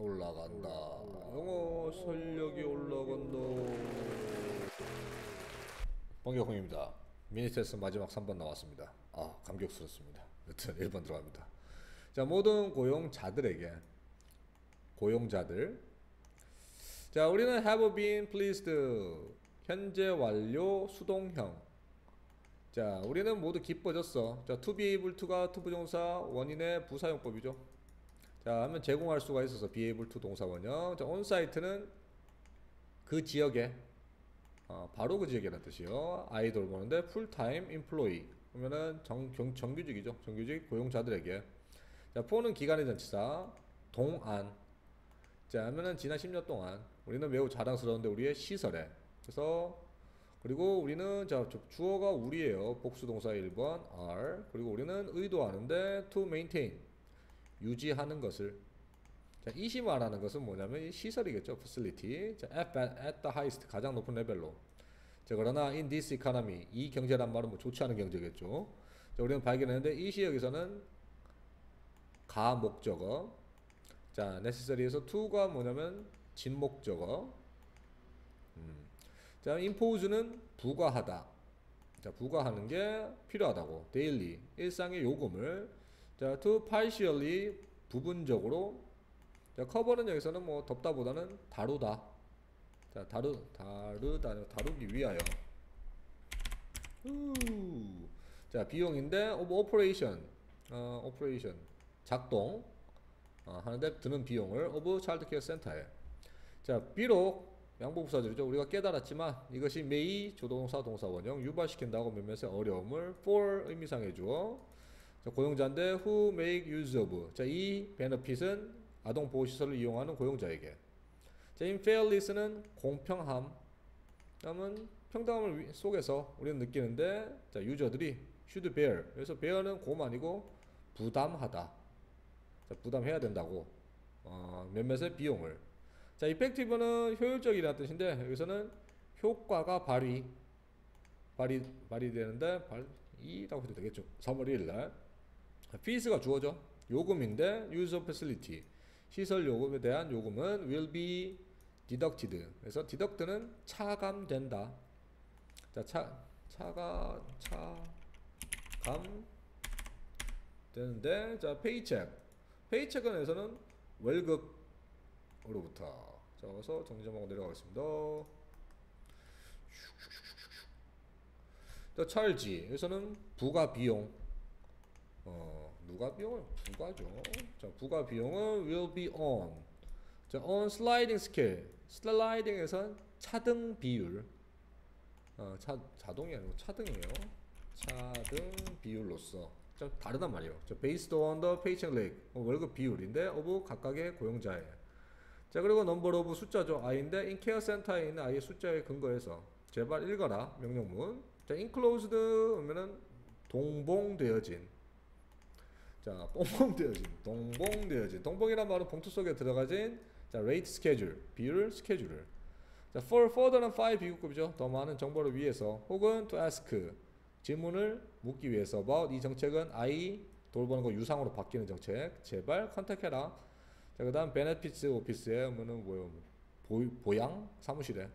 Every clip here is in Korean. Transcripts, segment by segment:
올라간다. 영어 실력이 올라간다. 번개공입니다. 미니테스트 마지막 3번 나왔습니다. 아, 감격스럽습니다. 여튼 1번 들어갑니다. 자, 모든 고용자들에게, 고용자들. 자, 우리는 have been pleased, 현재 완료 수동형. 자, 우리는 모두 기뻐졌어. 자, to be able to가 to 부정사 원인의 부사용법이죠. 자, 하면 제공할 수가 있어서 be able to 동사원형. 자, on site는 그 지역에, 바로 그 지역이라는 뜻이요. 아이돌 보는데 풀타임 employee 그러면은 정규직이죠. 정규직 고용자들에게. 자, for는 기간의 전치사 동안. 자, 하면은 지난 10년 동안 우리는 매우 자랑스러운데 우리의 시설에. 그래서 그리고 우리는, 자, 주어가 우리예요. 복수동사 1번 are. 그리고 우리는 의도하는데 to maintain, 유지하는 것을. 자, 이시 말하는 것은 뭐냐면 이 시설이겠죠. facility. 자, at the highest, 가장 높은 레벨로. 자, 그러나 in this economy, 이 경제란 말은 뭐 좋지 않은 경제겠죠. 자, 우리는 발견했는데 이 시역에서는 가 목적어. 자, necessary에서 to가 뭐냐면 진목적어. 자, impose는 부과하다. 자, 부과하는 게 필요하다고. daily, 일상의 요금을. 자, to partially, 부분적으로. 자, cover는 여기서는 뭐 덮다 보다는 다루다. 자, 다루기 위하여. 자, 비용인데 operation, 작동, 하는데 드는 비용을 of childcare center에. 자, 비록 양보부사절이죠. 우리가 깨달았지만 이것이 may 조동사 동사원형 유발시킨다고 몇몇의 어려움을 for 의미상해 주어. 자, 고용자인데 who make use of. 자, 이 benefit은 아동 보호시설을 이용하는 고용자에게. 자, in fairness는 공평함. 그다음은 평등함을 속에서 우리는 느끼는데, 자, 유저들이 should bear. 그래서 bear는 고만이고 부담하다. 자, 부담해야 된다고. 몇몇의 비용을. 자, 이펙티브는 효율적이라는 뜻인데 여기서는 효과가 발휘되는데 발이라고 해도 되겠죠. 3월 1일날 fees가 주어져. 요금인데 use of facility, 시설 요금에 대한 요금은 will be deducted. 그래서 deduct는 차감된다. 자, 차감되는데, 자, paycheck은 여기서는 월급 으로부터. 자, 그래서 정리 좀 하고 내려가겠습니다. 자, charge. 여기서는 부가 비용. 누가 비용을? 부가죠. 자, 부가 비용은 will be on. 자, on sliding scale. sliding에선 차등 비율. 자동이 아니고 차등이에요. 차등 비율로서. 자, 다르단 말이에요. 자, based on the paycheck rate. 월급 비율인데, of 각각의 고용자의. 자, 그리고 넘버 오브 숫자죠. i인데 in care center에 있는 i의 숫자에 근거해서. 제발 읽어라 명령문. 자, enclosed 하면은 동봉되어진. 자, 동봉되어진, 동봉되어진. 동봉이란 말은 봉투 속에 들어가진. 자, rate schedule, 비율 스케줄을. 자, for further는 파일 비교급이죠. 더 많은 정보를 위해서 혹은 to ask, 질문을 묻기 위해서 about 이 정책은 i 돌보는 거 유상으로 바뀌는 정책. 제발 컨택해라. 자, 그 다음 베네피츠 오피스에 오면은 뭐요? 보양 사무실에.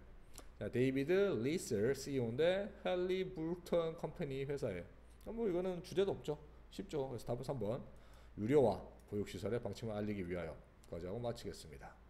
자, 데이비드 리서 CEO인데 할리버튼 컴퍼니 회사에. 뭐 이거는 주제도 없죠. 쉽죠. 그래서 답은 3번. 유료화 보육시설의 방침을 알리기 위하여. 까지 하고 마치겠습니다.